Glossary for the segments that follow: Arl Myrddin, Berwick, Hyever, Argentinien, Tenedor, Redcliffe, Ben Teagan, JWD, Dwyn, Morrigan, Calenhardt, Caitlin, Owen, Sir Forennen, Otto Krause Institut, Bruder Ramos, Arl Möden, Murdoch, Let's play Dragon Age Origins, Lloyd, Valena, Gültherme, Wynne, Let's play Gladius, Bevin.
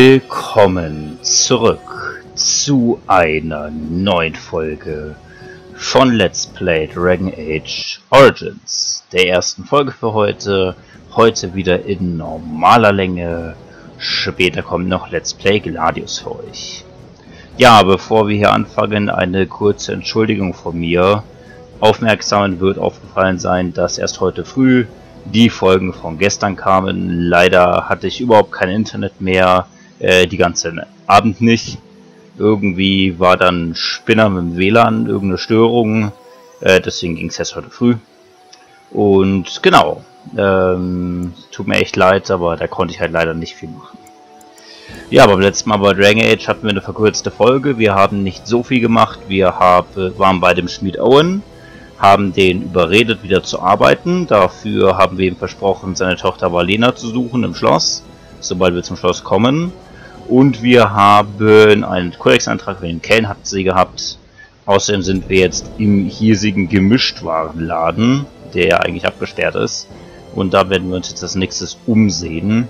Willkommen zurück zu einer neuen Folge von Let's Play Dragon Age Origins, der ersten Folge für heute. Heute wieder in normaler Länge, später kommt noch Let's Play Gladius für euch. Ja, bevor wir hier anfangen, eine kurze Entschuldigung von mir. Aufmerksamen wird aufgefallen sein, dass erst heute früh die Folgen von gestern kamen. Leider hatte ich überhaupt kein Internet mehr. Die ganzen Abend nicht. Irgendwie war dann Spinner mit dem WLAN, irgendeine Störung. Deswegen ging es erst heute früh. Und genau. Tut mir echt leid, aber da konnte ich halt leider nicht viel machen. Ja, beim letzten Mal bei Dragon Age hatten wir eine verkürzte Folge. Wir haben nicht so viel gemacht. Wir waren bei dem Schmied Owen, haben den überredet, wieder zu arbeiten. Dafür haben wir ihm versprochen, seine Tochter Valena zu suchen im Schloss, sobald wir zum Schloss kommen. Und wir haben einen Kodex-Eintrag für den Calenhardt gehabt. Außerdem sind wir jetzt im hiesigen Gemischtwarenladen, der ja eigentlich abgesperrt ist. Und da werden wir uns jetzt als nächstes umsehen.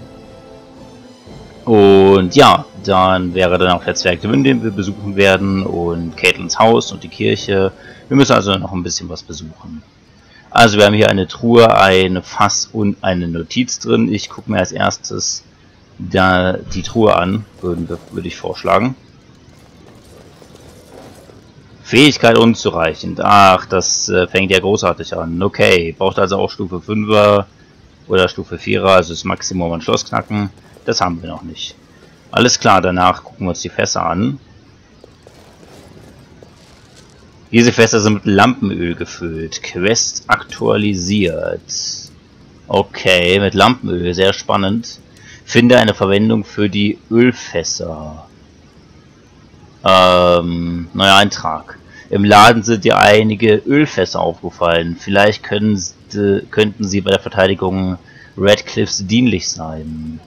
Und ja, dann wäre dann auch der Zwerg Dwyn, den wir besuchen werden, und Caitlins Haus und die Kirche. Wir müssen also noch ein bisschen was besuchen. Also wir haben hier eine Truhe, ein Fass und eine Notiz drin. Ich gucke mir als erstes da die Truhe an, würde ich vorschlagen. Fähigkeit unzureichend. Ach, das fängt ja großartig an. Okay, braucht also auch Stufe 5er oder Stufe 4er, also das Maximum an Schloss knacken. Das haben wir noch nicht. Alles klar, danach gucken wir uns die Fässer an. Diese Fässer sind mit Lampenöl gefüllt. Quest aktualisiert. Okay, mit Lampenöl, sehr spannend. Finde eine Verwendung für die Ölfässer. Neuer Eintrag. Im Laden sind dir einige Ölfässer aufgefallen. Vielleicht könnten sie bei der Verteidigung Redcliffes dienlich sein.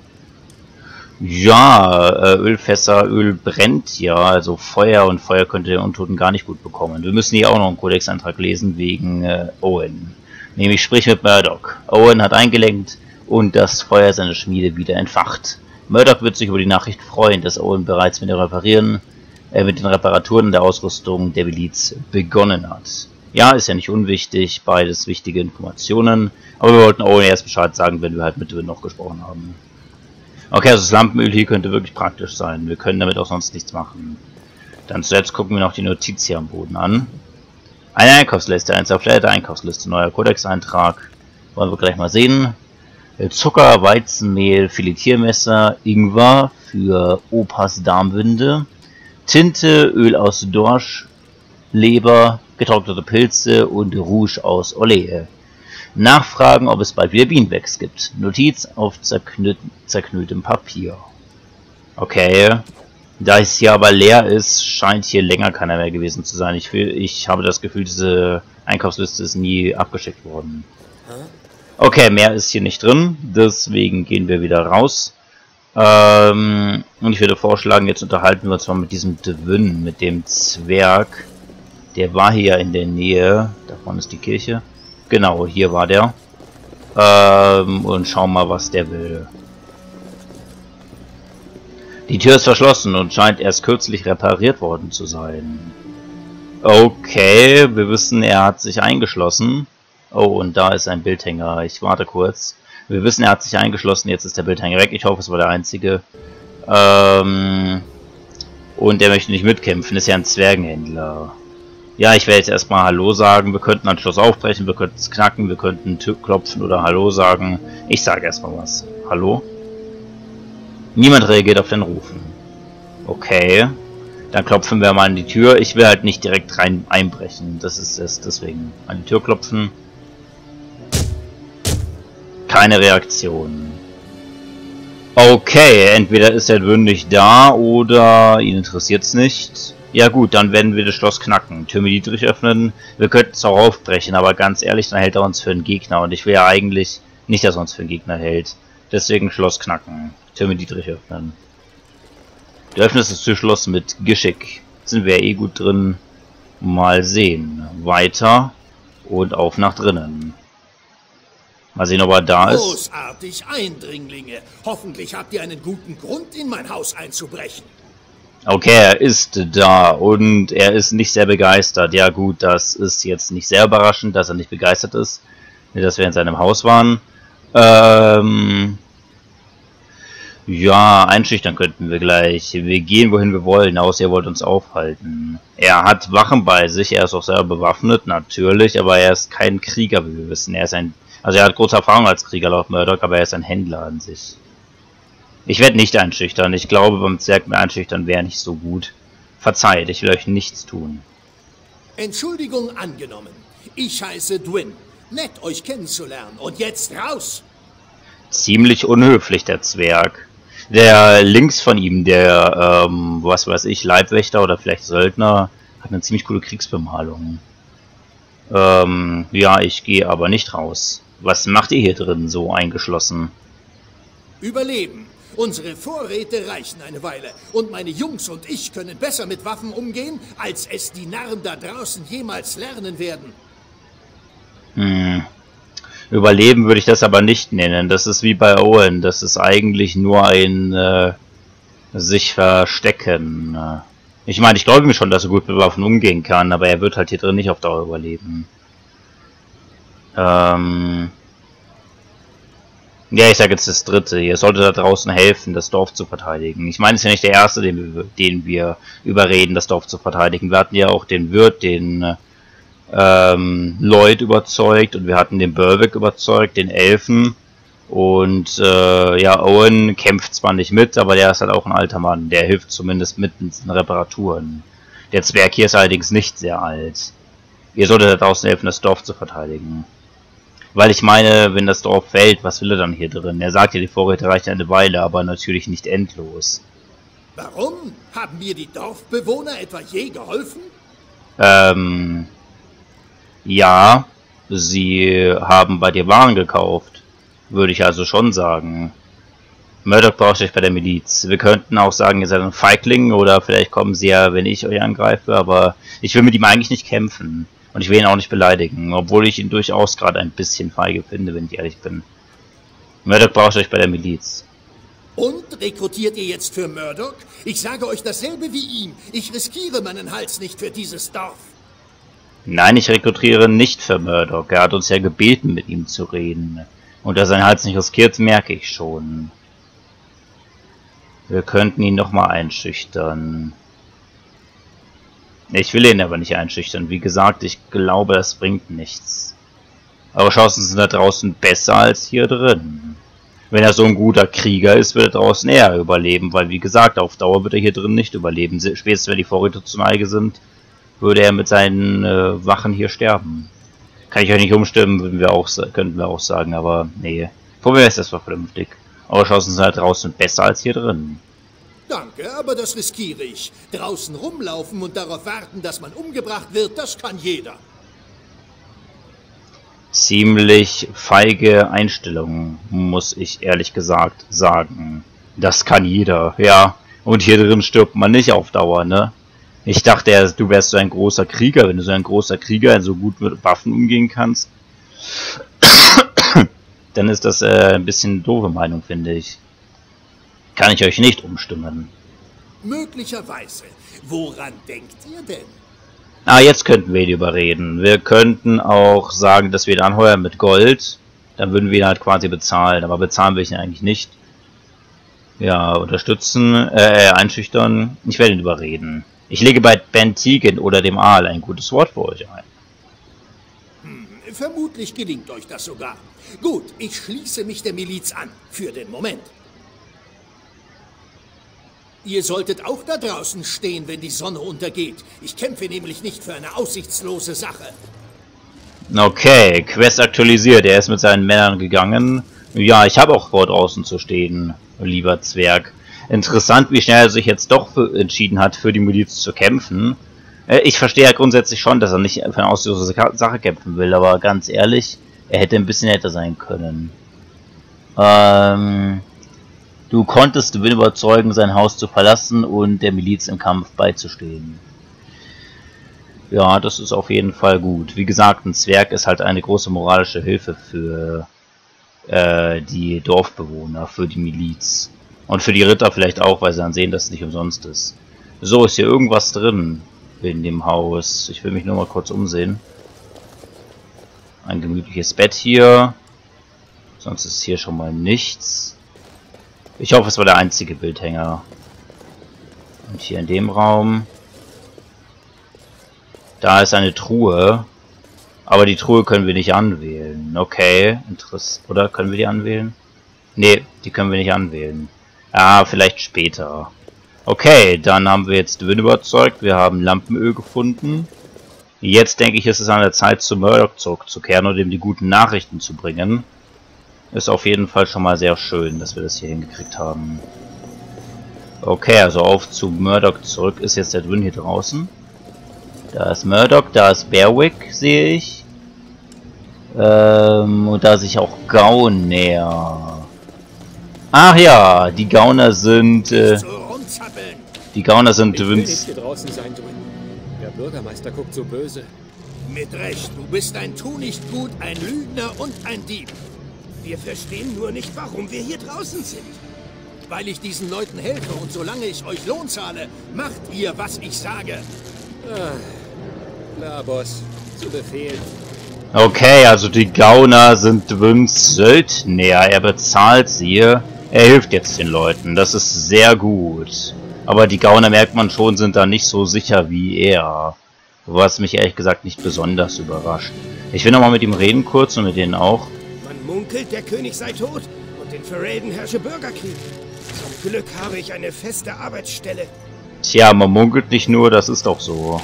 Ja, Ölfässer, Öl brennt ja, also Feuer, und Feuer könnte den Untoten gar nicht gut bekommen. Wir müssen hier auch noch einen Kodex-Eintrag lesen wegen Owen. Nämlich sprich mit Murdoch. Owen hat eingelenkt und das Feuer seiner Schmiede wieder entfacht. Murdoch wird sich über die Nachricht freuen, dass Owen bereits mit den Reparaturen der Ausrüstung der Miliz begonnen hat. Ja, ist ja nicht unwichtig, beides wichtige Informationen, aber wir wollten Owen erst Bescheid sagen, wenn wir halt mit Dwyn noch gesprochen haben. Okay, also das Lampenöl hier könnte wirklich praktisch sein. Wir können damit auch sonst nichts machen. Dann zuletzt gucken wir noch die Notiz hier am Boden an. Eine Einkaufsliste, eine zerfledderte Einkaufsliste, neuer Kodex-Eintrag. Wollen wir gleich mal sehen. Zucker, Weizenmehl, Filetiermesser, Ingwer für Opas Darmwinde, Tinte, Öl aus Dorschleber, getrocknete Pilze und Rouge aus Olé. Nachfragen, ob es bald wieder Bienenwachs gibt. Notiz auf zerknülltem Papier. Okay. Da es hier aber leer ist, scheint hier länger keiner mehr gewesen zu sein. Ich habe das Gefühl, diese Einkaufsliste ist nie abgeschickt worden. Okay, mehr ist hier nicht drin. Deswegen gehen wir wieder raus. Und ich würde vorschlagen, jetzt unterhalten wir uns mal mit diesem Dwyn, mit dem Zwerg. Der war hier in der Nähe. Da vorne ist die Kirche. Genau, hier war der. Und schauen mal, was der will. Die Tür ist verschlossen und scheint erst kürzlich repariert worden zu sein. Okay, wir wissen, er hat sich eingeschlossen. Oh, und da ist ein Bildhänger. Ich warte kurz. Wir wissen, er hat sich eingeschlossen. Jetzt ist der Bildhänger weg. Ich hoffe, es war der einzige. Und er möchte nicht mitkämpfen. Ist ja ein Zwergenhändler. Ja, ich werde jetzt erstmal Hallo sagen. Wir könnten ein Schloss aufbrechen, wir könnten es knacken, wir könnten klopfen oder Hallo sagen. Ich sage erstmal was. Hallo? Niemand reagiert auf den Rufen. Okay. Dann klopfen wir mal an die Tür. Ich will halt nicht direkt rein einbrechen. Das ist es, deswegen. An die Tür klopfen. Keine Reaktion. Okay, entweder ist der Dwyn nicht da oder ihn interessiert es nicht. Ja gut, dann werden wir das Schloss knacken, Türme niedrig öffnen, wir könnten es auch aufbrechen, aber ganz ehrlich, dann hält er uns für einen Gegner und ich will ja eigentlich nicht, dass er uns für einen Gegner hält. Deswegen Schloss knacken, Türme niedrig öffnen. Du öffnest das Türschloss mit Geschick, sind wir ja eh gut drin. Mal sehen, weiter und auf nach drinnen. Mal sehen, ob er da ist. Großartig, Eindringlinge. Hoffentlich habt ihr einen guten Grund, in mein Haus einzubrechen. Okay, er ist da und er ist nicht sehr begeistert. Ja gut, das ist jetzt nicht sehr überraschend, dass er nicht begeistert ist, dass wir in seinem Haus waren. Ja, einschüchtern könnten wir gleich. Wir gehen, wohin wir wollen, außer ihr wollt uns aufhalten. Er hat Wachen bei sich, er ist auch selber bewaffnet, natürlich, aber er ist kein Krieger, wie wir wissen. Er ist ein, also er hat große Erfahrung als Krieger laut Murdoch, aber er ist ein Händler an sich. Ich werde nicht einschüchtern. Ich glaube, beim Zwerg mit einschüchtern wäre nicht so gut. Verzeiht, ich will euch nichts tun. Entschuldigung angenommen. Ich heiße Dwyn. Nett, euch kennenzulernen. Und jetzt raus! Ziemlich unhöflich, der Zwerg. Der links von ihm, der, was weiß ich, Leibwächter oder vielleicht Söldner, hat eine ziemlich coole Kriegsbemalung. Ja, ich gehe aber nicht raus. Was macht ihr hier drin so eingeschlossen? Überleben. Unsere Vorräte reichen eine Weile und meine Jungs und ich können besser mit Waffen umgehen, als es die Narren da draußen jemals lernen werden. Hm. Überleben würde ich das aber nicht nennen. Das ist wie bei Owen. Das ist eigentlich nur ein sich verstecken. Ich meine, ich glaube mir schon, dass er gut mit Waffen umgehen kann, aber er wird halt hier drin nicht auf Dauer überleben. Ja, ich sage jetzt das dritte. Ihr solltet da draußen helfen, das Dorf zu verteidigen. Ich meine, es ist ja nicht der erste, den wir überreden, das Dorf zu verteidigen. Wir hatten ja auch den Wirt, den Lloyd überzeugt und wir hatten den Berwick überzeugt, den Elfen. Und ja, Owen kämpft zwar nicht mit, aber der ist halt auch ein alter Mann. Der hilft zumindest mit in Reparaturen. Der Zwerg hier ist allerdings nicht sehr alt. Ihr solltet da draußen helfen, das Dorf zu verteidigen. Weil ich meine, wenn das Dorf fällt, was will er dann hier drin? Er sagt ja, die Vorräte reichen eine Weile, aber natürlich nicht endlos. Warum? Haben mir die Dorfbewohner etwa je geholfen? Ja, sie haben bei dir Waren gekauft, würde ich also schon sagen. Murdoch braucht euch bei der Miliz. Wir könnten auch sagen, ihr seid ein Feigling oder vielleicht kommen sie ja, wenn ich euch angreife, aber ich will mit ihm eigentlich nicht kämpfen. Und ich will ihn auch nicht beleidigen, obwohl ich ihn durchaus gerade ein bisschen feige finde, wenn ich ehrlich bin. Murdoch braucht euch bei der Miliz. Und? Rekrutiert ihr jetzt für Murdoch? Ich sage euch dasselbe wie ihm. Ich riskiere meinen Hals nicht für dieses Dorf. Nein, ich rekrutiere nicht für Murdoch. Er hat uns ja gebeten, mit ihm zu reden. Und dass er seinen Hals nicht riskiert, merke ich schon. Wir könnten ihn nochmal einschüchtern. Ich will ihn aber nicht einschüchtern. Wie gesagt, ich glaube, das bringt nichts. Aber Chancen sind da draußen besser als hier drin. Wenn er so ein guter Krieger ist, wird er draußen eher überleben, weil wie gesagt, auf Dauer wird er hier drin nicht überleben. Spätestens, wenn die Vorräte zu Neige sind, würde er mit seinen Wachen hier sterben. Kann ich euch nicht umstimmen, könnten wir auch sagen, aber nee. Vorher ist das doch vernünftig. Aber Chancen sind da draußen besser als hier drin. Danke, aber das riskiere ich. Draußen rumlaufen und darauf warten, dass man umgebracht wird, das kann jeder. Ziemlich feige Einstellung, muss ich ehrlich gesagt sagen. Das kann jeder, ja. Und hier drin stirbt man nicht auf Dauer, ne? Ich dachte, du wärst so ein großer Krieger, wenn du so ein großer Krieger so gut mit Waffen umgehen kannst. Dann ist das ein bisschen doofe Meinung, finde ich. Kann ich euch nicht umstimmen. Möglicherweise. Woran denkt ihr denn? Ah, jetzt könnten wir ihn überreden. Wir könnten auch sagen, dass wir ihn anheuern mit Gold. Dann würden wir ihn halt quasi bezahlen. Aber bezahlen will ich ihn eigentlich nicht. Ja, unterstützen, einschüchtern. Ich werde ihn überreden. Ich lege bei Ben Tegan oder dem Aal ein gutes Wort für euch ein. Hm, vermutlich gelingt euch das sogar. Gut, ich schließe mich der Miliz an. Für den Moment. Ihr solltet auch da draußen stehen, wenn die Sonne untergeht. Ich kämpfe nämlich nicht für eine aussichtslose Sache. Okay, Quest aktualisiert. Er ist mit seinen Männern gegangen. Ja, ich habe auch vor, draußen zu stehen, lieber Zwerg. Interessant, wie schnell er sich jetzt doch entschieden hat, für die Miliz zu kämpfen. Ich verstehe ja grundsätzlich schon, dass er nicht für eine aussichtslose Sache kämpfen will, aber ganz ehrlich, er hätte ein bisschen netter sein können. Du konntest Dwyn überzeugen, sein Haus zu verlassen und der Miliz im Kampf beizustehen. Ja, das ist auf jeden Fall gut. Wie gesagt, ein Zwerg ist halt eine große moralische Hilfe für die Dorfbewohner, für die Miliz. Und für die Ritter vielleicht auch, weil sie dann sehen, dass es nicht umsonst ist. So, ist hier irgendwas drin in dem Haus? Ich will mich nur mal kurz umsehen. Ein gemütliches Bett hier. Sonst ist hier schon mal nichts. Ich hoffe, es war der einzige Bildhänger. Und hier in dem Raum. Da ist eine Truhe. Aber die Truhe können wir nicht anwählen. Okay, interessant. Oder können wir die anwählen? Ne, die können wir nicht anwählen. Ah, vielleicht später. Okay, dann haben wir jetzt Dwyn überzeugt. Wir haben Lampenöl gefunden. Jetzt denke ich, ist es an der Zeit, zu Murdoch zurückzukehren und ihm die guten Nachrichten zu bringen. Ist auf jeden Fall schon mal sehr schön, dass wir das hier hingekriegt haben. Okay, also auf zu Murdoch zurück. Ist jetzt der Dwyn hier draußen. Da ist Murdoch, da ist Berwick, sehe ich. Und da sehe ich auch Gauner. Ach ja, die Gauner sind... die Gauner sind Dwyns... Der Bürgermeister guckt so böse. Mit Recht, du bist ein Tunichtgut, ein Lügner und ein Dieb. Wir verstehen nur nicht, warum wir hier draußen sind. Weil ich diesen Leuten helfe und solange ich euch Lohn zahle, macht ihr, was ich sage. Ah, klar, Boss. Zu Befehl. Okay, also die Gauner sind Dwyns Söldner. Er bezahlt sie. Er hilft jetzt den Leuten. Das ist sehr gut. Aber die Gauner, merkt man schon, sind da nicht so sicher wie er. Was mich ehrlich gesagt nicht besonders überrascht. Ich will nochmal mit ihm reden kurz und mit denen auch. Man munkelt, der König sei tot und in Ferelden herrsche Bürgerkrieg. Zum Glück habe ich eine feste Arbeitsstelle. Tja, man munkelt nicht nur, das ist doch so.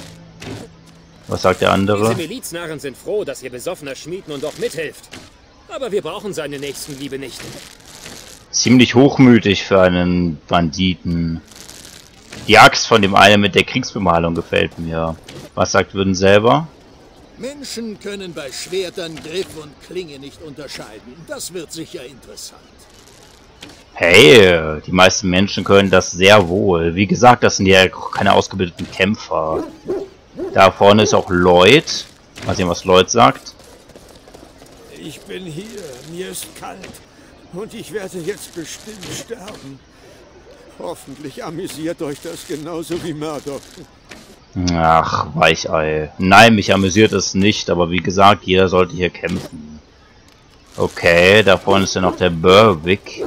Was sagt der andere? Diese Miliznarren sind froh, dass ihr besoffener Schmieden und auch mithilft. Aber wir brauchen seine Nächstenliebe nicht. Ziemlich hochmütig für einen Banditen. Die Axt von dem einen mit der Kriegsbemalung gefällt mir. Was sagt Wynne selber? Menschen können bei Schwertern Griff und Klinge nicht unterscheiden. Das wird sicher interessant. Hey, die meisten Menschen können das sehr wohl. Wie gesagt, das sind ja keine ausgebildeten Kämpfer. Da vorne ist auch Lloyd. Mal sehen, was Lloyd sagt. Ich bin hier, mir ist kalt und ich werde jetzt bestimmt sterben. Hoffentlich amüsiert euch das genauso wie Murdoch. Ach, Weichei. Nein, mich amüsiert es nicht, aber wie gesagt, jeder sollte hier kämpfen. Okay, da vorne ist ja noch der Berwick.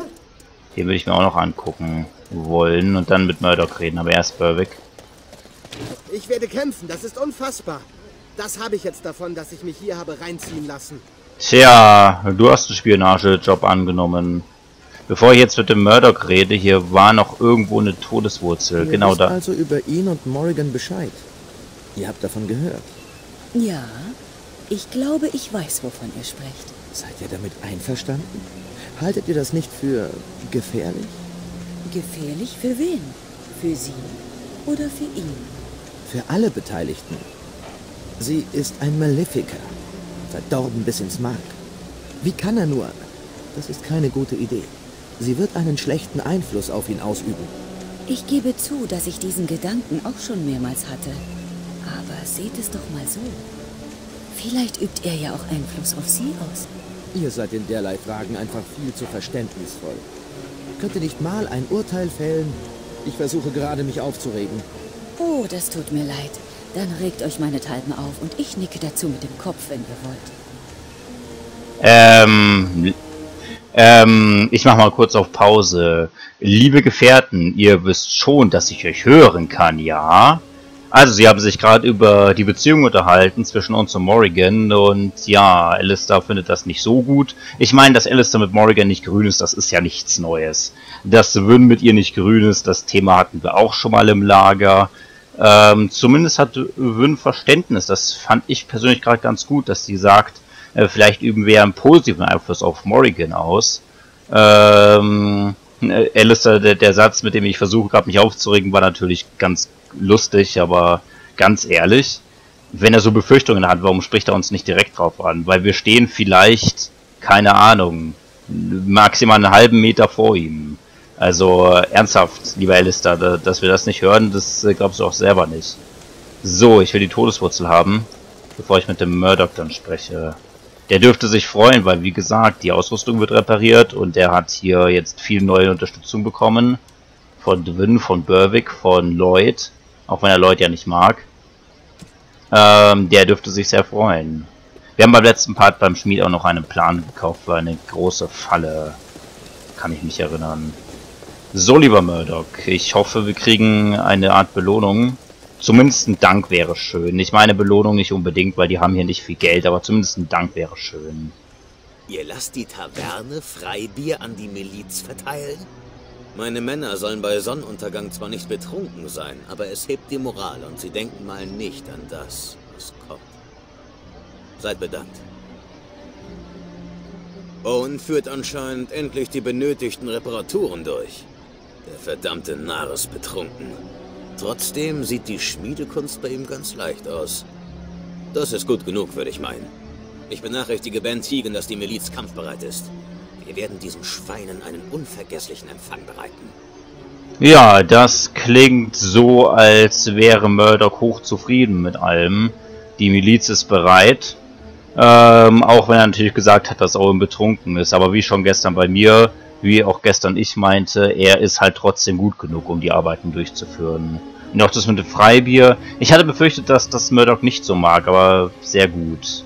Den würde ich mir auch noch angucken wollen und dann mit Murdoch reden, aber erst Berwick. Ich werde kämpfen, das ist unfassbar. Das habe ich jetzt davon, dass ich mich hier habe reinziehen lassen. Tja, du hast einen Spionagejob angenommen. Bevor ich jetzt mit dem Murdoch rede, hier war noch irgendwo eine Todeswurzel. Genau da. Ihr wisst also über ihn und Morrigan Bescheid. Ihr habt davon gehört. Ja, ich glaube, ich weiß, wovon ihr sprecht. Seid ihr damit einverstanden? Haltet ihr das nicht für gefährlich? Gefährlich für wen? Für sie oder für ihn? Für alle Beteiligten. Sie ist ein Malefiker. Verdorben bis ins Mark. Wie kann er nur? Das ist keine gute Idee. Sie wird einen schlechten Einfluss auf ihn ausüben. Ich gebe zu, dass ich diesen Gedanken auch schon mehrmals hatte. Aber seht es doch mal so. Vielleicht übt er ja auch Einfluss auf sie aus. Ihr seid in derlei Fragen einfach viel zu verständnisvoll. Könnt ihr nicht mal ein Urteil fällen? Ich versuche gerade, mich aufzuregen. Oh, das tut mir leid. Dann regt euch meinethalben auf und ich nicke dazu mit dem Kopf, wenn ihr wollt. Ich mach mal kurz auf Pause. Liebe Gefährten, ihr wisst schon, dass ich euch hören kann, ja? Also, sie haben sich gerade über die Beziehung unterhalten zwischen uns und Morrigan und ja, Alistair findet das nicht so gut. Ich meine, dass Alistair mit Morrigan nicht grün ist, das ist ja nichts Neues. Dass Wynne mit ihr nicht grün ist, das Thema hatten wir auch schon mal im Lager. Zumindest hat Wynne Verständnis, das fand ich persönlich gerade ganz gut, dass sie sagt, vielleicht üben wir ja einen positiven Einfluss auf Morrigan aus. Alistair, der Satz, mit dem ich versuche gerade mich aufzuregen, war natürlich ganz lustig, aber ganz ehrlich, wenn er so Befürchtungen hat, warum spricht er uns nicht direkt drauf an? Weil wir stehen vielleicht, keine Ahnung, maximal einen halben Meter vor ihm. Also ernsthaft, lieber Alistair, dass wir das nicht hören, das glaubst du auch selber nicht. So, ich will die Todeswurzel haben, bevor ich mit dem Murdoch dann spreche. Der dürfte sich freuen, weil wie gesagt, die Ausrüstung wird repariert und er hat hier jetzt viel neue Unterstützung bekommen. Von Dwyn, von Berwick, von Lloyd. Auch wenn er Lloyd ja nicht mag. Der dürfte sich sehr freuen. Wir haben beim letzten Part beim Schmied auch noch einen Plan gekauft für eine große Falle. Kann ich mich erinnern. So, lieber Murdoch, ich hoffe, wir kriegen eine Art Belohnung. Zumindest ein Dank wäre schön. Ich meine Belohnung nicht unbedingt, weil die haben hier nicht viel Geld, aber zumindest ein Dank wäre schön. Ihr lasst die Taverne Freibier an die Miliz verteilen? Meine Männer sollen bei Sonnenuntergang zwar nicht betrunken sein, aber es hebt die Moral und sie denken mal nicht an das, was kommt. Seid bedankt. Owen führt anscheinend endlich die benötigten Reparaturen durch. Der verdammte Narr ist betrunken. Trotzdem sieht die Schmiedekunst bei ihm ganz leicht aus. Das ist gut genug, würde ich meinen. Ich benachrichtige Ben Teagan, dass die Miliz kampfbereit ist. Wir werden diesen Schweinen einen unvergesslichen Empfang bereiten. Ja, das klingt so, als wäre Murdoch hochzufrieden mit allem. Die Miliz ist bereit. Auch wenn er natürlich gesagt hat, dass Owen betrunken ist. Aber wie schon gestern bei mir, wie auch gestern ich meinte, er ist halt trotzdem gut genug, um die Arbeiten durchzuführen. Und auch das mit dem Freibier. Ich hatte befürchtet, dass das Murdoch nicht so mag, aber sehr gut.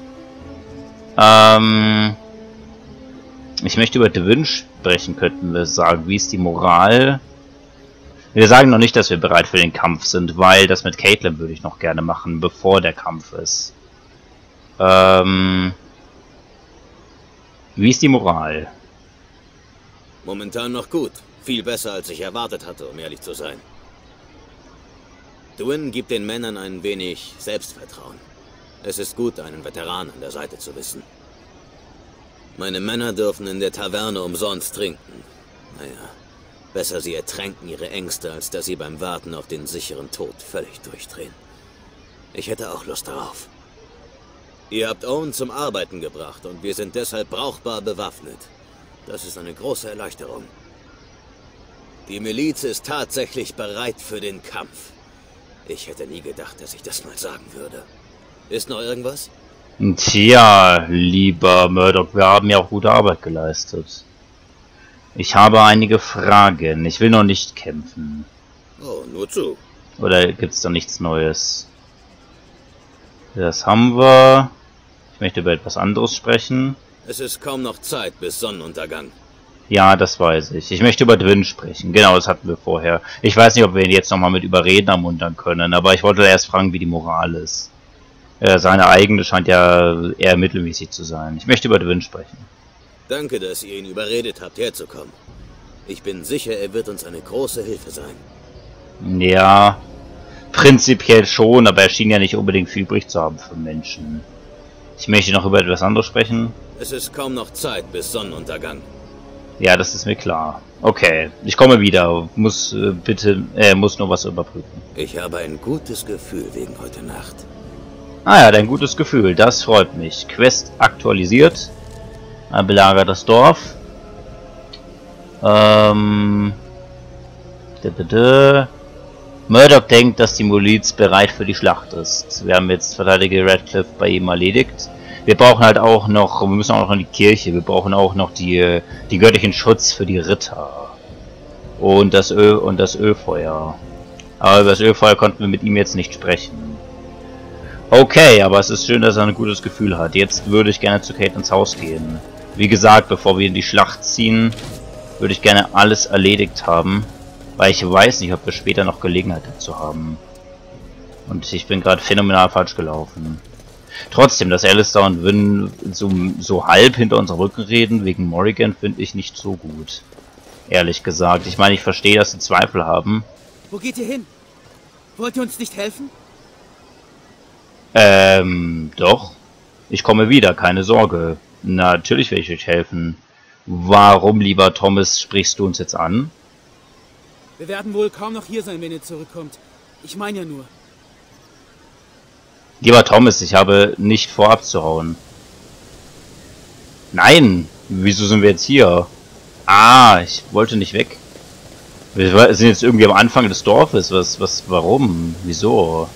Ich möchte über Dwyn sprechen, könnten wir sagen. Wie ist die Moral? Wir sagen noch nicht, dass wir bereit für den Kampf sind, weil das mit Caitlin würde ich noch gerne machen, bevor der Kampf ist. Wie ist die Moral? Momentan noch gut. Viel besser, als ich erwartet hatte, um ehrlich zu sein. Dwyn gibt den Männern ein wenig Selbstvertrauen. Es ist gut, einen Veteran an der Seite zu wissen. Meine Männer dürfen in der Taverne umsonst trinken. Naja, besser sie ertränken ihre Ängste, als dass sie beim Warten auf den sicheren Tod völlig durchdrehen. Ich hätte auch Lust darauf. Ihr habt Owen zum Arbeiten gebracht und wir sind deshalb brauchbar bewaffnet. Das ist eine große Erleichterung. Die Miliz ist tatsächlich bereit für den Kampf. Ich hätte nie gedacht, dass ich das mal sagen würde. Ist noch irgendwas? Tja, lieber Murdoch, wir haben ja auch gute Arbeit geleistet. Ich habe einige Fragen. Ich will noch nicht kämpfen. Oh, nur zu. Oder gibt's da nichts Neues? Das haben wir. Ich möchte über etwas anderes sprechen. Es ist kaum noch Zeit bis Sonnenuntergang. Ja, das weiß ich. Ich möchte über Dwyn sprechen. Genau, das hatten wir vorher. Ich weiß nicht, ob wir ihn jetzt nochmal mit Überreden ermuntern können, aber ich wollte erst fragen, wie die Moral ist. Seine eigene scheint ja eher mittelmäßig zu sein. Ich möchte über Dwyn sprechen. Danke, dass ihr ihn überredet habt, herzukommen. Ich bin sicher, er wird uns eine große Hilfe sein. Ja... Prinzipiell schon, aber er schien ja nicht unbedingt viel übrig zu haben für Menschen. Ich möchte noch über etwas anderes sprechen. Es ist kaum noch Zeit bis Sonnenuntergang. Ja, das ist mir klar. Okay, ich komme wieder. Muss nur was überprüfen. Ich habe ein gutes Gefühl wegen heute Nacht. Ah ja, dein gutes Gefühl, das freut mich. Quest aktualisiert. Belagert das Dorf. Murdoch denkt, dass die Miliz bereit für die Schlacht ist. Wir haben jetzt Verteidiger Redcliffe bei ihm erledigt. Wir brauchen halt auch noch, wir müssen auch noch in die Kirche, wir brauchen auch noch die göttlichen Schutz für die Ritter. Und das Ölfeuer. Aber über das Ölfeuer konnten wir mit ihm jetzt nicht sprechen. Okay, aber es ist schön, dass er ein gutes Gefühl hat. Jetzt würde ich gerne zu Kate ins Haus gehen. Wie gesagt, bevor wir in die Schlacht ziehen, würde ich gerne alles erledigt haben. Weil ich weiß nicht, ob wir später noch Gelegenheit dazu haben. Und ich bin gerade phänomenal falsch gelaufen. Trotzdem, dass Alistair und Wynne so halb hinter unseren Rücken reden, wegen Morrigan, finde ich nicht so gut. Ehrlich gesagt. Ich meine, ich verstehe, dass sie Zweifel haben. Wo geht ihr hin? Wollt ihr uns nicht helfen? Doch. Ich komme wieder, keine Sorge. Natürlich will ich euch helfen. Warum, lieber Thomas, sprichst du uns jetzt an? Wir werden wohl kaum noch hier sein, wenn ihr zurückkommt. Ich meine ja nur. Lieber Thomas, ich habe nicht vor, abzuhauen. Nein! Wieso sind wir jetzt hier? Ah, ich wollte nicht weg. Wir sind jetzt irgendwie am Anfang des Dorfes. Warum? Wieso?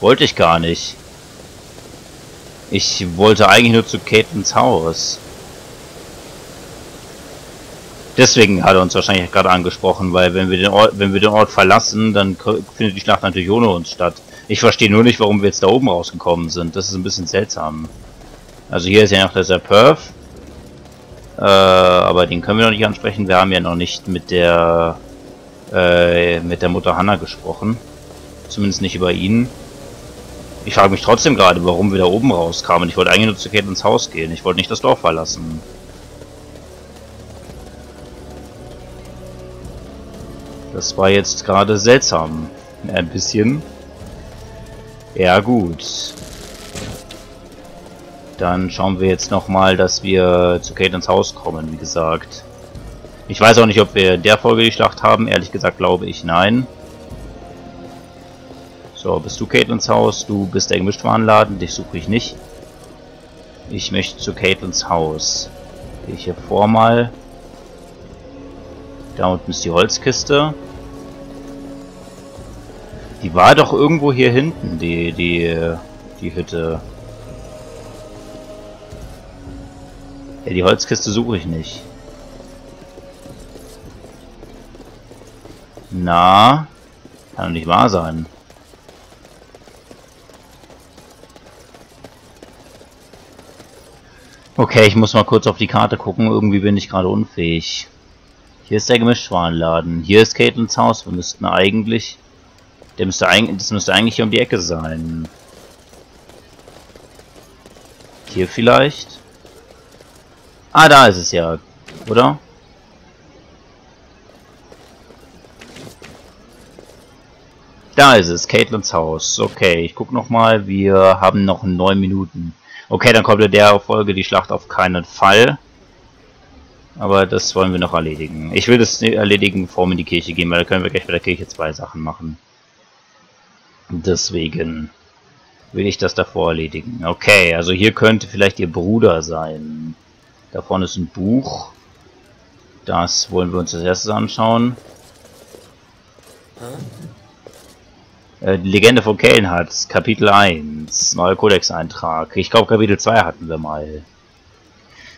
Wollte ich gar nicht. Ich wollte eigentlich nur zu Caitlins Haus. Deswegen hat er uns wahrscheinlich gerade angesprochen, weil wenn wir den Ort verlassen, dann findet die Schlacht natürlich ohne uns statt. Ich verstehe nur nicht, warum wir jetzt da oben rausgekommen sind. Das ist ein bisschen seltsam. Also hier ist ja noch der Serperf. Aber den können wir noch nicht ansprechen. Wir haben ja noch nicht mit der Mutter Hannah gesprochen. Zumindest nicht über ihn. Ich frage mich trotzdem gerade, warum wir da oben rauskamen. Ich wollte eigentlich nur zu Kate ins Haus gehen. Ich wollte nicht das Dorf verlassen. Das war jetzt gerade seltsam. Ein bisschen. Ja gut. Dann schauen wir jetzt nochmal, dass wir zu Kate ins Haus kommen, wie gesagt. Ich weiß auch nicht, ob wir in der Folge die Schlacht haben. Ehrlich gesagt glaube ich, nein. So, bist du Caitlins Haus? Du bist der Gemischtwarenladen, dich suche ich nicht. Ich möchte zu Caitlins Haus. Gehe ich hier vor mal. Da unten ist die Holzkiste. Die war doch irgendwo hier hinten, die Hütte. Ja, die Holzkiste suche ich nicht. Na, kann doch nicht wahr sein. Okay, ich muss mal kurz auf die Karte gucken. Irgendwie bin ich gerade unfähig. Hier ist der Gemischtwarenladen. Hier ist Caitlins Haus. Wir müssten eigentlich... Das müsste eigentlich hier um die Ecke sein. Hier vielleicht? Ah, da ist es ja. Oder? Da ist es. Caitlins Haus. Okay, ich guck nochmal. Wir haben noch 9 Minuten. Okay, dann kommt in der Folge die Schlacht auf keinen Fall. Aber das wollen wir noch erledigen. Ich will das erledigen, bevor wir in die Kirche gehen, weil da können wir gleich bei der Kirche 2 Sachen machen. Deswegen will ich das davor erledigen. Okay, also hier könnte vielleicht ihr Bruder sein. Da vorne ist ein Buch. Das wollen wir uns als erstes anschauen. Die Legende von Calenhardt, Kapitel 1, neuer Kodex-Eintrag. Ich glaube, Kapitel 2 hatten wir mal.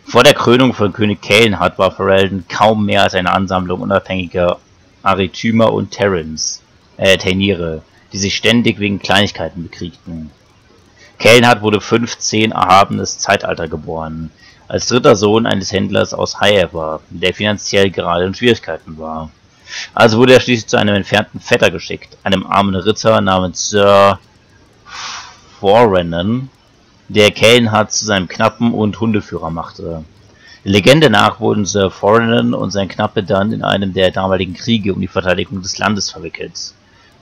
Vor der Krönung von König Calenhardt war Ferelden kaum mehr als eine Ansammlung unabhängiger Aritymer und Tainiere, die sich ständig wegen Kleinigkeiten bekriegten. Calenhardt wurde 15 erhabenes Zeitalter geboren, als dritter Sohn eines Händlers aus Hyever, der finanziell gerade in Schwierigkeiten war. Also wurde er schließlich zu einem entfernten Vetter geschickt, einem armen Ritter namens Sir Forennen, der Calenhardt zu seinem Knappen und Hundeführer machte. Der Legende nach wurden Sir Forennen und sein Knappe dann in einem der damaligen Kriege um die Verteidigung des Landes verwickelt.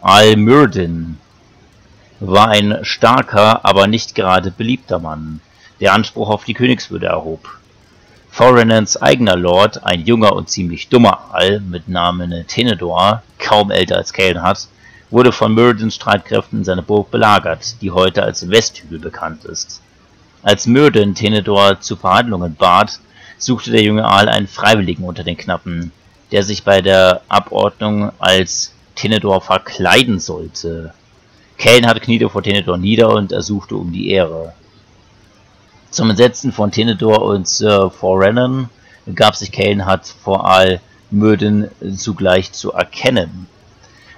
Arl Myrddin war ein starker, aber nicht gerade beliebter Mann, der Anspruch auf die Königswürde erhob. Forennens eigener Lord, ein junger und ziemlich dummer Arl mit Namen Tenedor, kaum älter als Calenhardt, wurde von Myrddins Streitkräften in seiner Burg belagert, die heute als Westhügel bekannt ist. Als Myrddin Tenedor zu Verhandlungen bat, suchte der junge Arl einen Freiwilligen unter den Knappen, der sich bei der Abordnung als Tenedor verkleiden sollte. Calenhardt kniete vor Tenedor nieder und ersuchte um die Ehre. Zum Entsetzen von Tenedor und Sir Forennen gab sich Calenhardt vor Arl Möden zugleich zu erkennen.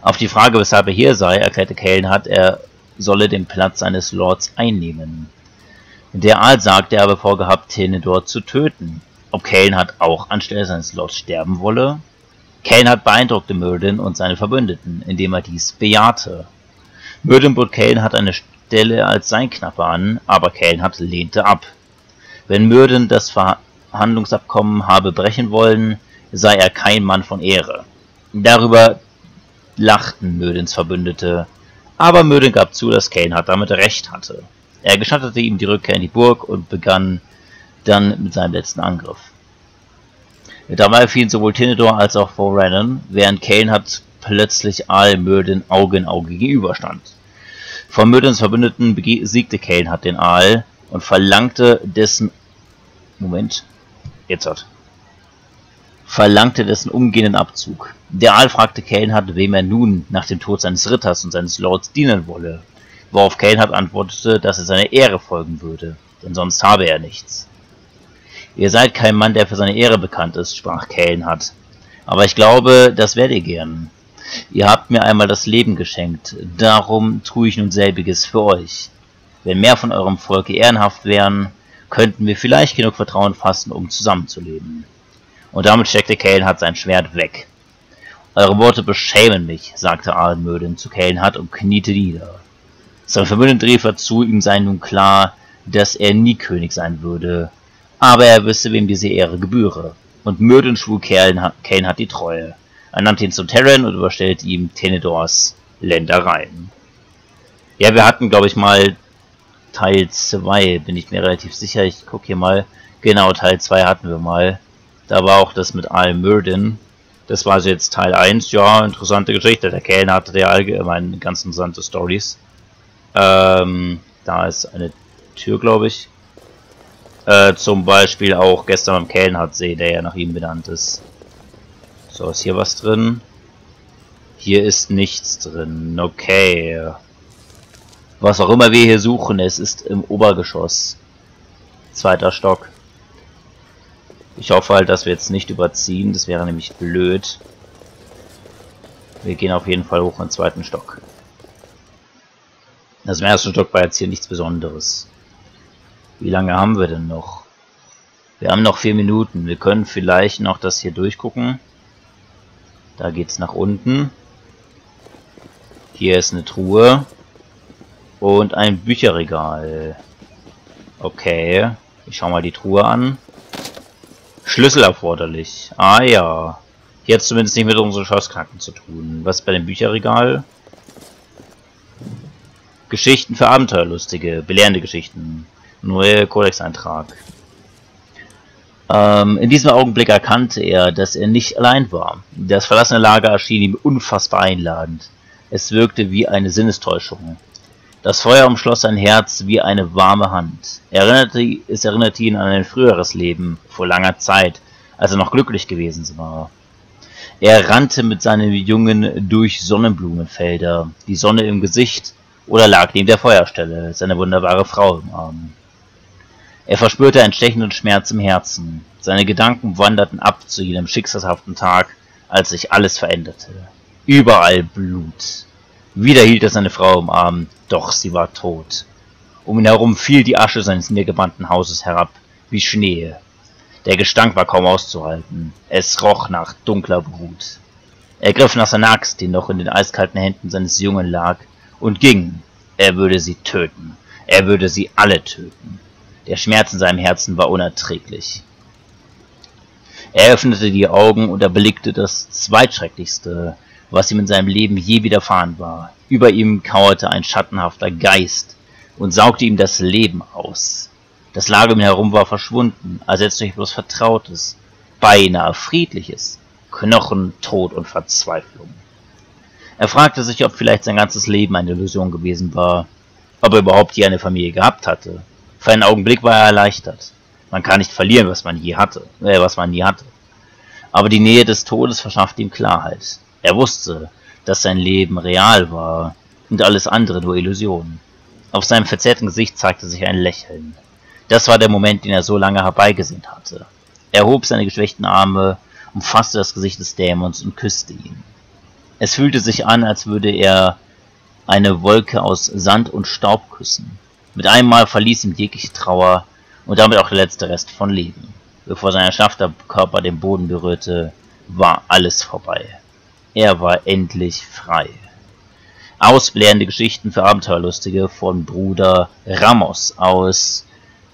Auf die Frage, weshalb er hier sei, erklärte Calenhardt, er solle den Platz seines Lords einnehmen. Der Arl sagte, er habe vorgehabt, Tenedor zu töten. Ob Calenhardt auch anstelle seines Lords sterben wolle? Calenhardt beeindruckte Möden und seine Verbündeten, indem er dies bejahte. Möden bot Calenhardt eine Stelle als sein Knappe an, aber Calenhardt lehnte ab. Wenn Myrddin das Verhandlungsabkommen habe brechen wollen, sei er kein Mann von Ehre. Darüber lachten Myrddins Verbündete, aber Myrddin gab zu, dass Calenhardt damit recht hatte. Er gestattete ihm die Rückkehr in die Burg und begann dann mit seinem letzten Angriff. Dabei fielen sowohl Tenedor als auch Forennen, während Calenhardt plötzlich Arl Myrddin Auge in Auge gegenüberstand. Von Myrddins Verbündeten besiegte Calenhardt den Arl und verlangte dessen... Verlangte dessen umgehenden Abzug. Der Arl fragte Calenhardt, wem er nun nach dem Tod seines Ritters und seines Lords dienen wolle. worauf Calenhardt antwortete, dass er seiner Ehre folgen würde, denn sonst habe er nichts. Ihr seid kein Mann, der für seine Ehre bekannt ist, sprach Calenhardt, aber ich glaube, das werdet ihr gern. Ihr habt mir einmal das Leben geschenkt, darum tue ich nun selbiges für euch. Wenn mehr von eurem Volke ehrenhaft wären, könnten wir vielleicht genug Vertrauen fassen, um zusammenzuleben. Und damit steckte Calenhardt sein Schwert weg. Eure Worte beschämen mich, sagte Arl Myrddin zu Calenhardt und kniete nieder. Sein Verbündeter rief er zu, ihm sei nun klar, dass er nie König sein würde, aber er wisse, wem diese Ehre gebühre. Und Myrddin schwur Calenhardt die Treue. Er nannte ihn zum Terran und überstellte ihm Tenedors Ländereien. Ja, wir hatten, glaube ich, mal Teil 2, bin ich mir relativ sicher. Ich gucke hier mal. Genau, Teil 2 hatten wir mal. Da war auch das mit Arl Myrddin. Das war also jetzt Teil 1. Ja, interessante Geschichte. Der Calenhardt hatte ja allgemein ganz interessante Stories. Da ist eine Tür, glaube ich. Zum Beispiel auch gestern beim Calenhardt-See, der ja nach ihm benannt ist. So, ist hier was drin? Hier ist nichts drin. Okay. Was auch immer wir hier suchen, es ist im Obergeschoss. 2. Stock. Ich hoffe halt, dass wir jetzt nicht überziehen. Das wäre nämlich blöd. Wir gehen auf jeden Fall hoch in den 2. Stock. Also im 1. Stock war jetzt hier nichts Besonderes. Wie lange haben wir denn noch? Wir haben noch 4 Minuten. Wir können vielleicht noch das hier durchgucken. Da geht's nach unten. Hier ist eine Truhe. Und ein Bücherregal. Okay. Ich schau mal die Truhe an. Schlüssel erforderlich. Ah ja. Hier hat's zumindest nicht mit unseren Schlossknacken zu tun. Was bei dem Bücherregal? Geschichten für Abenteuerlustige. Belehrende Geschichten. Neuer Kodex-Eintrag. In diesem Augenblick erkannte er, dass er nicht allein war. Das verlassene Lager erschien ihm unfassbar einladend. Es wirkte wie eine Sinnestäuschung. Das Feuer umschloss sein Herz wie eine warme Hand. Es erinnerte ihn an ein früheres Leben, vor langer Zeit, als er noch glücklich gewesen war. Er rannte mit seinen Jungen durch Sonnenblumenfelder, die Sonne im Gesicht, oder lag neben der Feuerstelle, seine wunderbare Frau im Arm. Er verspürte einen stechenden Schmerz im Herzen. Seine Gedanken wanderten ab zu jenem schicksalshaften Tag, als sich alles veränderte. Überall Blut. Wieder hielt er seine Frau im Arm, doch sie war tot. Um ihn herum fiel die Asche seines niedergebrannten Hauses herab, wie Schnee. Der Gestank war kaum auszuhalten. Es roch nach dunkler Brut. Er griff nach seiner Axt, die noch in den eiskalten Händen seines Jungen lag, und ging. Er würde sie töten. Er würde sie alle töten. Der Schmerz in seinem Herzen war unerträglich. Er öffnete die Augen und erblickte das Zweitschrecklichste, was ihm in seinem Leben je widerfahren war. Über ihm kauerte ein schattenhafter Geist und saugte ihm das Leben aus. Das Lager um ihn herum war verschwunden, ersetzt durch bloß Vertrautes, beinahe Friedliches, Knochen, Tod und Verzweiflung. Er fragte sich, ob vielleicht sein ganzes Leben eine Illusion gewesen war, ob er überhaupt je eine Familie gehabt hatte. Für einen Augenblick war er erleichtert. Man kann nicht verlieren, was man je hatte, Aber die Nähe des Todes verschaffte ihm Klarheit. Er wusste, dass sein Leben real war und alles andere nur Illusionen. Auf seinem verzerrten Gesicht zeigte sich ein Lächeln. Das war der Moment, den er so lange herbeigesehnt hatte. Er hob seine geschwächten Arme, umfasste das Gesicht des Dämons und küsste ihn. Es fühlte sich an, als würde er eine Wolke aus Sand und Staub küssen. Mit einem Mal verließ ihm jegliche Trauer und damit auch der letzte Rest von Leben. Bevor sein erschlaffter Körper den Boden berührte, war alles vorbei. Er war endlich frei. Ausbelehrende Geschichten für Abenteuerlustige von Bruder Ramos aus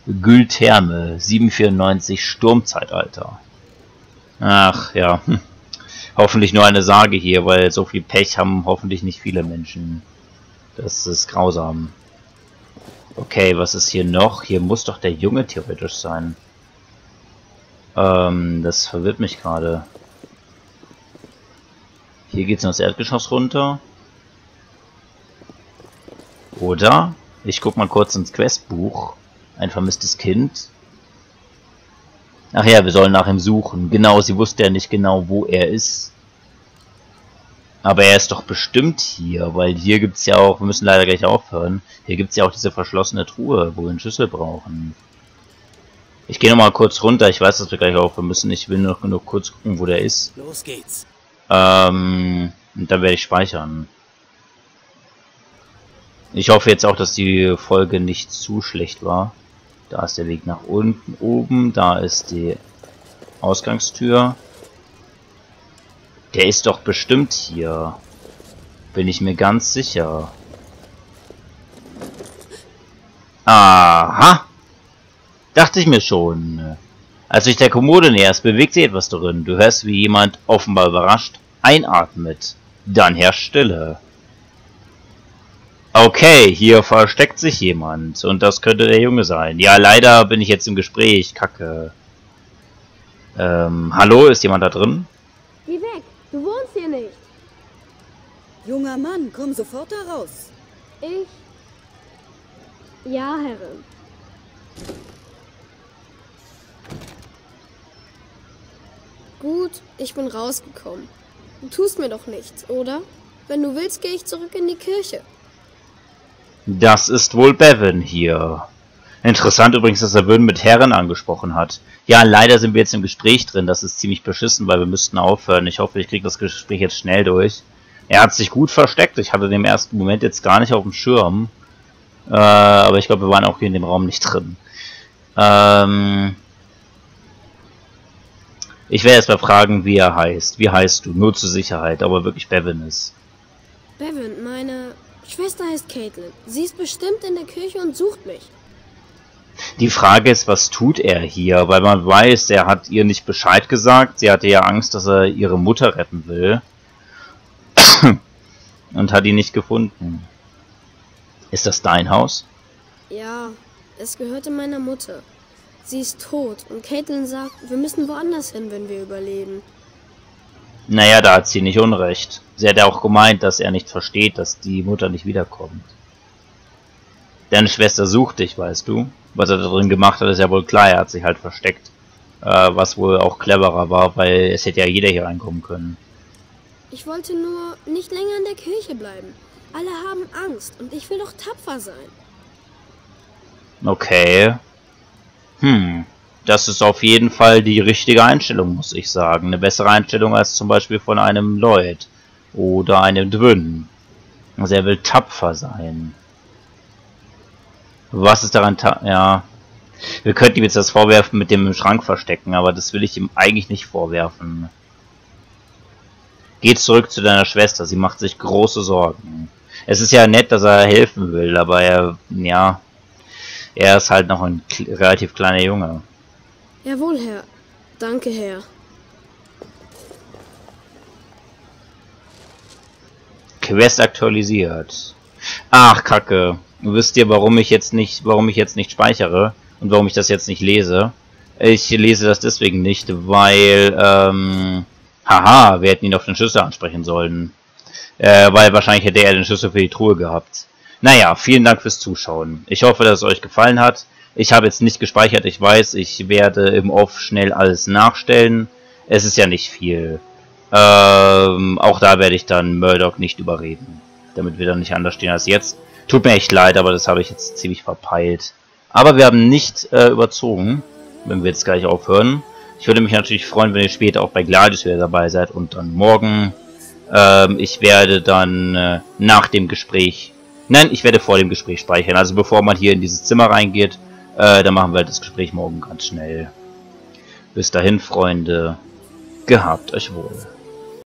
Gültherme, 794 Sturmzeitalter. Ach ja, hoffentlich nur eine Sage hier, weil so viel Pech haben hoffentlich nicht viele Menschen. Das ist grausam. Okay, was ist hier noch? Hier muss doch der Junge theoretisch sein. Das verwirrt mich gerade. Hier geht's ins Erdgeschoss runter. Oder? Ich guck mal kurz ins Questbuch. Ein vermisstes Kind. Ach ja, wir sollen nach ihm suchen. Genau, sie wusste ja nicht genau, wo er ist. Aber er ist doch bestimmt hier, weil hier gibt es ja auch, wir müssen leider gleich aufhören, hier gibt es ja auch diese verschlossene Truhe, wo wir einen Schlüssel brauchen. Ich gehe nochmal kurz runter, ich weiß, dass wir gleich aufhören müssen, ich will noch nur kurz gucken, wo der ist. Los geht's. Und dann werde ich speichern. Ich hoffe jetzt auch, dass die Folge nicht zu schlecht war. Da ist der Weg nach unten, oben, da ist die Ausgangstür. Der ist doch bestimmt hier. Bin ich mir ganz sicher. Aha! Dachte ich mir schon. Als du dich der Kommode näherst, bewegt sich etwas darin. Du hörst, wie jemand, offenbar überrascht, einatmet. Dann herrscht Stille. Okay, hier versteckt sich jemand. Und das könnte der Junge sein. Ja, leider bin ich jetzt im Gespräch. Kacke. Hallo, ist jemand da drin? Geh weg, du wohnst hier nicht. Junger Mann, komm sofort da raus. Ich? Ja, Herrin. Gut, ich bin rausgekommen. Du tust mir doch nichts, oder? Wenn du willst, gehe ich zurück in die Kirche. Das ist wohl Bevin hier. Interessant übrigens, dass er Wynne mit Herren angesprochen hat. Ja, leider sind wir jetzt im Gespräch drin. Das ist ziemlich beschissen, weil wir müssten aufhören. Ich hoffe, ich kriege das Gespräch jetzt schnell durch. Er hat sich gut versteckt. Ich hatte den ersten Moment jetzt gar nicht auf dem Schirm. Aber ich glaube, wir waren auch hier in dem Raum nicht drin. Ich werde erst mal fragen, wie er heißt. Wie heißt du? Nur zur Sicherheit, aber wirklich Bevin ist. Bevin, meine Schwester heißt Caitlin. Sie ist bestimmt in der Kirche und sucht mich. Die Frage ist, was tut er hier? Weil man weiß, er hat ihr nicht Bescheid gesagt. Sie hatte ja Angst, dass er ihre Mutter retten will. Und hat ihn nicht gefunden. Ist das dein Haus? Ja, es gehörte meiner Mutter. Sie ist tot und Caitlin sagt, wir müssen woanders hin, wenn wir überleben. Naja, da hat sie nicht Unrecht. Sie hat ja auch gemeint, dass er nicht versteht, dass die Mutter nicht wiederkommt. Deine Schwester sucht dich, weißt du? Was er da drin gemacht hat, ist ja wohl klar, er hat sich halt versteckt. Was wohl auch cleverer war, weil es hätte ja jeder hier reinkommen können. Ich wollte nur nicht länger in der Kirche bleiben. Alle haben Angst und ich will doch tapfer sein. Okay. Das ist auf jeden Fall die richtige Einstellung, muss ich sagen. Eine bessere Einstellung als zum Beispiel von einem Lloyd oder einem Dwyn. Also er will tapfer sein. Was ist daran ja. Wir könnten ihm jetzt das vorwerfen mit dem Schrank verstecken, aber das will ich ihm eigentlich nicht vorwerfen. Geh zurück zu deiner Schwester, sie macht sich große Sorgen. Es ist ja nett, dass er helfen will, aber er, ja, er ist halt noch ein relativ kleiner Junge. Jawohl, Herr. Danke, Herr. Quest aktualisiert. Ach, Kacke. Wisst ihr, warum ich jetzt nicht speichere und warum ich das jetzt nicht lese? Ich lese das deswegen nicht, weil, haha, wir hätten ihn auf den Schlüssel ansprechen sollen. Weil wahrscheinlich hätte er den Schlüssel für die Truhe gehabt. Naja, vielen Dank fürs Zuschauen. Ich hoffe, dass es euch gefallen hat. Ich habe jetzt nicht gespeichert, ich weiß, ich werde im Off schnell alles nachstellen. Es ist ja nicht viel. Auch da werde ich dann Murdoch nicht überreden. Damit wir dann nicht anders stehen als jetzt. Tut mir echt leid, aber das habe ich jetzt ziemlich verpeilt. Aber wir haben nicht überzogen, wenn wir jetzt gleich aufhören. Ich würde mich natürlich freuen, wenn ihr später auch bei Gladius wieder dabei seid und dann morgen. Ich werde dann nach dem Gespräch... Nein, ich werde vor dem Gespräch speichern. Also bevor man hier in dieses Zimmer reingeht, dann machen wir das Gespräch morgen ganz schnell. Bis dahin, Freunde. Gehabt euch wohl.